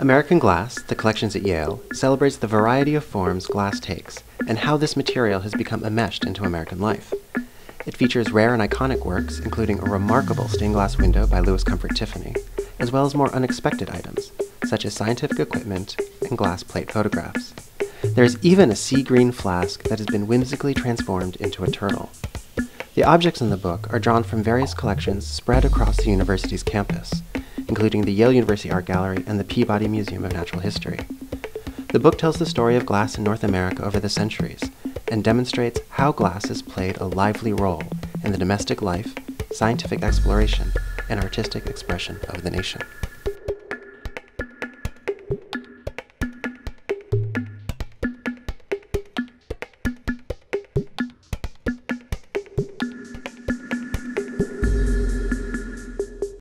American Glass, the Collections at Yale, celebrates the variety of forms glass takes and how this material has become enmeshed into American life. It features rare and iconic works, including a remarkable stained glass window by Louis Comfort Tiffany, as well as more unexpected items, such as scientific equipment and glass plate photographs. There is even a sea green flask that has been whimsically transformed into a turtle. The objects in the book are drawn from various collections spread across the university's campus, including the Yale University Art Gallery and the Peabody Museum of Natural History. The book tells the story of glass in North America over the centuries and demonstrates how glass has played a lively role in the domestic life, scientific exploration, and artistic expression of the nation.